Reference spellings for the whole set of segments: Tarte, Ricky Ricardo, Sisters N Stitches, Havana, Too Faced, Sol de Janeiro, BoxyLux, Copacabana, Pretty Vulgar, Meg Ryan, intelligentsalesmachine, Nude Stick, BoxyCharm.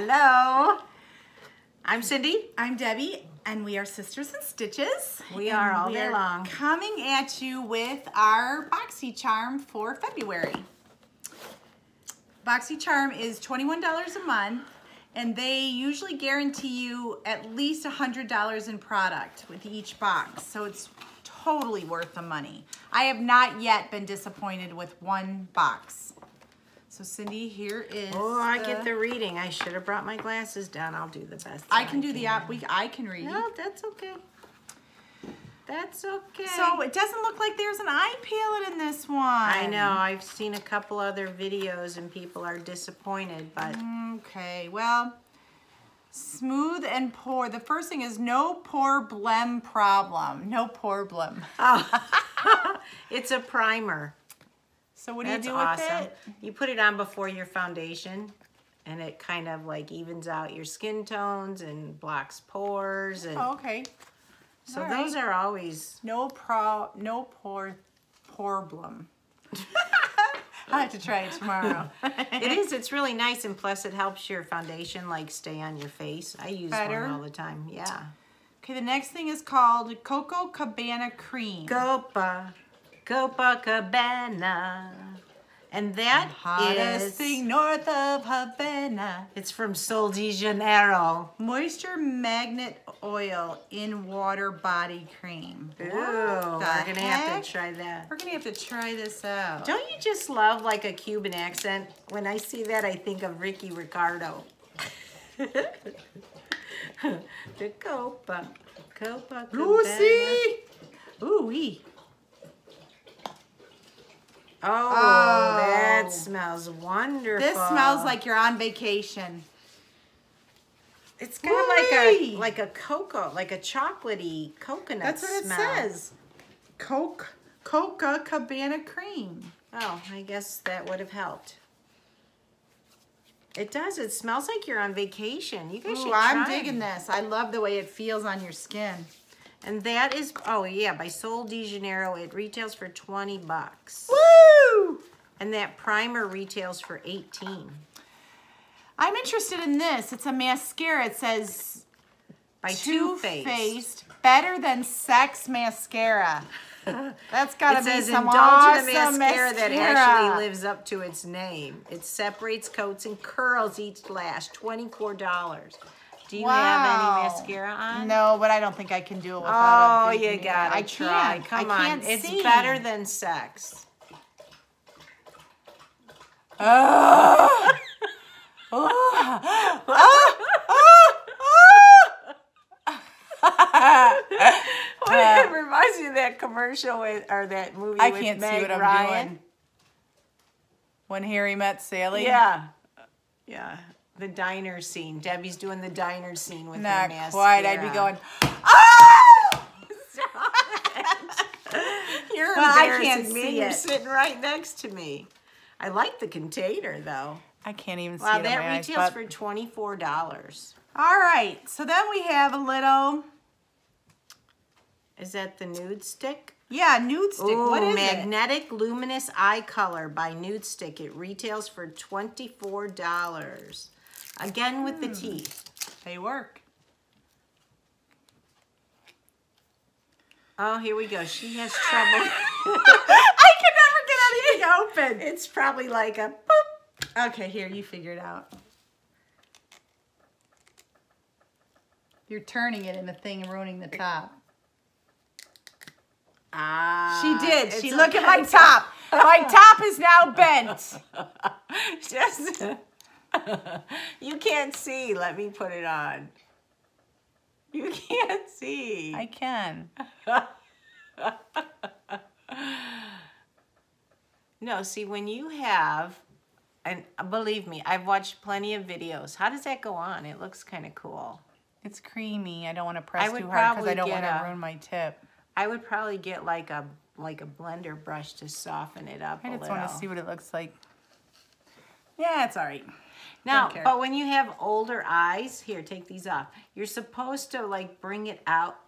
Hello. I'm Cindy. I'm Debbie, and we are Sisters N Stitches. We are all day long. Coming at you with our BoxyCharm for February. BoxyCharm is $21 a month, and they usually guarantee you at least $100 in product with each box, so it's totally worth the money. I have not yet been disappointed with one box. So Cindy, here is. Oh, I get the reading. I should have brought my glasses down. I'll do the best. I can do the app. I can read. No, that's okay. That's okay. So it doesn't look like there's an eye palette in this one. I know. I've seen a couple other videos and people are disappointed, but. Okay. Well, smooth and pore. The first thing is no pore blem problem. No pore blem. Oh. It's a primer. So what do you do with it? You put it on before your foundation, and it kind of like evens out your skin tones and blocks pores. And okay. So those are always no pore problem. I have to try it tomorrow. It is. It's really nice, and plus it helps your foundation like stay on your face. I use one all the time. Yeah. Okay. The next thing is called Coco Cabana Cream. Copacabana, and that hottest thing north of Havana. It's from Sol de Janeiro. Moisture Magnet Oil in Water Body Cream. Ooh, we're gonna have to try that. We're gonna have to try this out. Don't you just love like a Cuban accent? When I see that, I think of Ricky Ricardo. The Copacabana. Lucy, ooh wee. Oh, that smells wonderful. This smells like you're on vacation. It's got like a cocoa, like a chocolatey coconut smell. That's what it says. Coca Cabana Cream. Oh, I guess that would have helped. It does. It smells like you're on vacation. You guys should try. I'm digging this. I love the way it feels on your skin. And that is, oh yeah, by Sol de Janeiro. It retails for 20 bucks. Woo! And that primer retails for 18. I'm interested in this. It's a mascara. It says by Too Faced, better than sex mascara. That's gotta be some awesome mascara that actually lives up to its name. It separates coats and curls each lash. $24. Do you have any mascara on? No, but I don't think I can do it without it. Oh, you gotta try. Come on. It's better than sex. Oh! Oh! Oh! It reminds me of that commercial or that movie with Meg Ryan. I can't see what I'm doing. When Harry Met Sally? Yeah. Yeah. The diner scene. Debbie's doing the diner scene with her mascara. Not quite. I'd be going, oh! Stop it. You're embarrassing. I can't see it. You're sitting right next to me. I like the container, though. I can't even see it. Wow, that retails for $24. All right. So then we have a little... Is that the Nude Stick? Yeah, Nude Stick. Ooh, what is magnetic it? Luminous Eye Color by Nude Stick. It retails for $24. Again with the teeth. They work. Oh, here we go. She has trouble. I can never get anything open. It's probably like a boop. Okay, here, you figure it out. You're turning it in the thing and ruining the top. Ah. She did. She looked at my top. My top is now bent. Just... You can't see. Let me put it on. You can't see. I can. No, see, when you have, and believe me, I've watched plenty of videos. How does that go on? It looks kind of cool. It's creamy. I don't want to press too hard because I don't want to ruin my tip. I would probably get like a blender brush to soften it up a little. I just want to see what it looks like. Yeah, it's all right. Now, but when you have older eyes, here, take these off. You're supposed to like bring it out.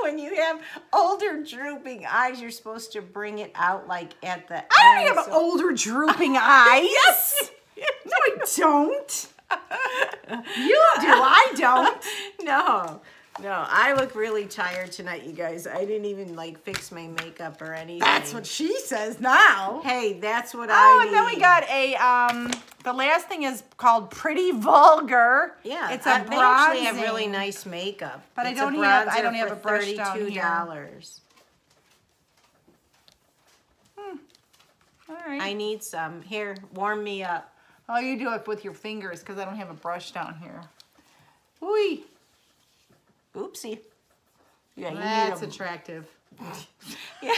When you have older drooping eyes, you're supposed to bring it out like at the I don't have older drooping eyes. Yes. No, I don't. You do. I don't. No. No, I look really tired tonight, you guys. I didn't even, like, fix my makeup or anything. That's what she says now. Hey, that's what I need. And then we got a, the last thing is called Pretty Vulgar. Yeah. It's a bronzer. I actually have really nice makeup. But it's I don't have a brush down here. $32. All right. I need some. Here, warm me up. Oh, you do it with your fingers because I don't have a brush down here. Ooh. Oopsie. Yeah, you that's attractive. Yeah.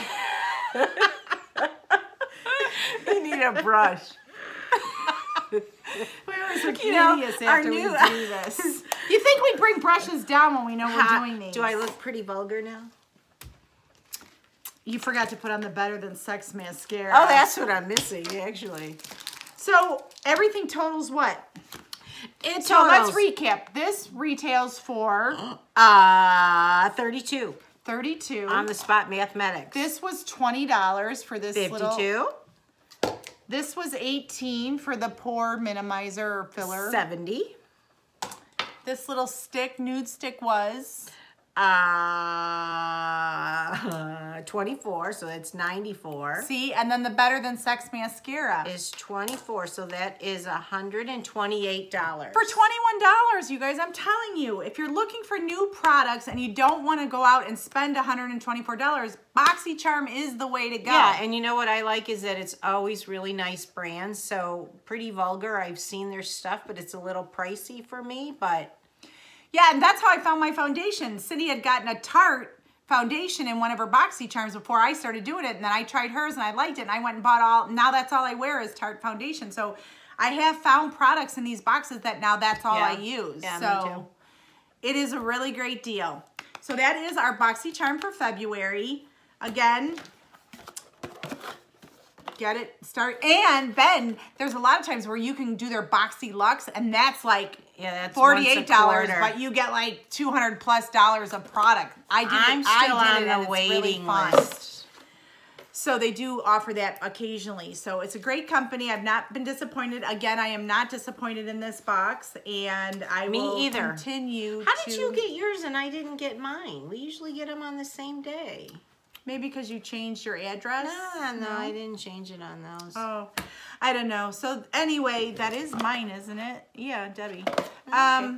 You need a brush. Where is the curious after we do this? You think we bring brushes down when we know we're doing these? Do I look pretty vulgar now? You forgot to put on the Better Than Sex mascara. Oh, that's what I'm missing, actually. So everything totals what? So let's recap. This retails for $32. $32 on the spot mathematics. This was $20 for this 52. Little. This was $18 for the pore minimizer or filler. $70. This little stick, nude stick, was $24, so that's $94. See, and then the Better Than Sex mascara is $24, so that is $128. For $21, you guys, I'm telling you, if you're looking for new products and you don't want to go out and spend $124, BoxyCharm is the way to go. Yeah, and you know what I like is that it's always really nice brands. So Pretty Vulgar, I've seen their stuff, but it's a little pricey for me, but yeah, and that's how I found my foundation. Cindy had gotten a Tarte foundation in one of her BoxyCharms before I started doing it, and then I tried hers and I liked it, and I went and bought all, now that's all I wear is Tarte foundation. So I have found products in these boxes that now that's all I use. Yeah, so me too. It is a really great deal. So that is our BoxyCharm for February. Again, get it, start, and Ben, there's a lot of times where you can do their BoxyLux, and that's like, yeah, that's $48, but you get like $200+ of product. I'm still on the waiting list. So they do offer that occasionally. So it's a great company. I've not been disappointed. Again, I am not disappointed in this box, and I will continue. How did you get yours and I didn't get mine? We usually get them on the same day. Maybe because you changed your address? No, I didn't change it on those. Oh, I don't know. So anyway, that is mine, isn't it? Yeah, Debbie. Okay.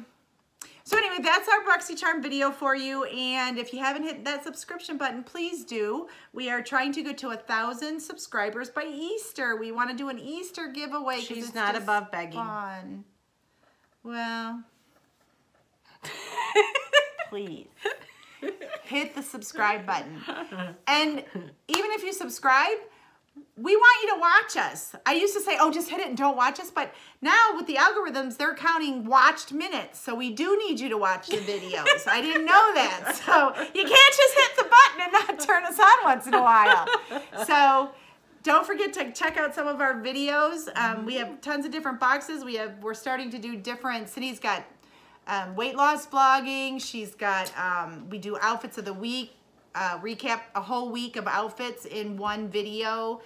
So anyway, that's our BoxyCharm video for you. And if you haven't hit that subscription button, please do. We are trying to go to 1,000 subscribers by Easter. We want to do an Easter giveaway. She's not above begging. Fun. Well, please. Hit the subscribe button. And even if you subscribe, we want you to watch us. I used to say, oh, just hit it and don't watch us. But now with the algorithms, they're counting watched minutes. So we do need you to watch the videos. I didn't know that. So you can't just hit the button and not turn us on once in a while. So don't forget to check out some of our videos. We have tons of different boxes. We're starting to do different, Cindy's got weight loss blogging. She's got, we do outfits of the week, recap a whole week of outfits in one video.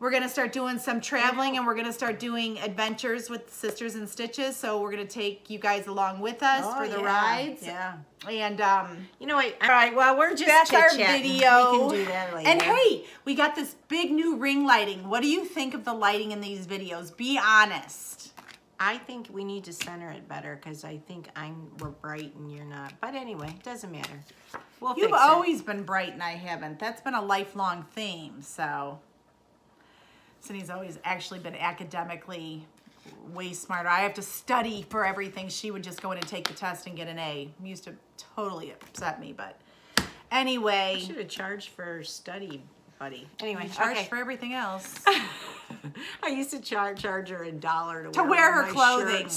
We're going to start doing some traveling, and we're going to start doing adventures with Sisters and Stitches. So we're going to take you guys along with us for the rides. Yeah. And, you know, all right, well, we're just that's our video. We can do that later. And hey, we got this big new ring lighting. What do you think of the lighting in these videos? Be honest. I think we need to center it better because I think we're bright and you're not. But anyway, it doesn't matter. We'll fix it. You've always been bright and I haven't. That's been a lifelong theme. So Cindy's always actually been academically way smarter. I have to study for everything. She would just go in and take the test and get an A. It used to totally upset me, but anyway. I should have charged for study, buddy. Anyway, I charged for everything else. I used to charge her $1 to wear her clothing.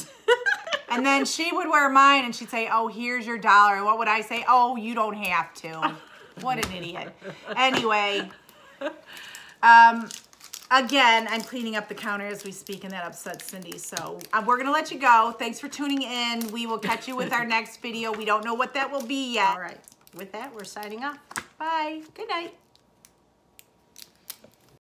And then she would wear mine and she'd say, oh, here's your $1. And what would I say? Oh, you don't have to. What an idiot. Anyway, again, I'm cleaning up the counter as we speak and that upsets Cindy. So we're going to let you go. Thanks for tuning in. We will catch you with our next video. We don't know what that will be yet. All right. with that, we're signing off. Bye. Good night.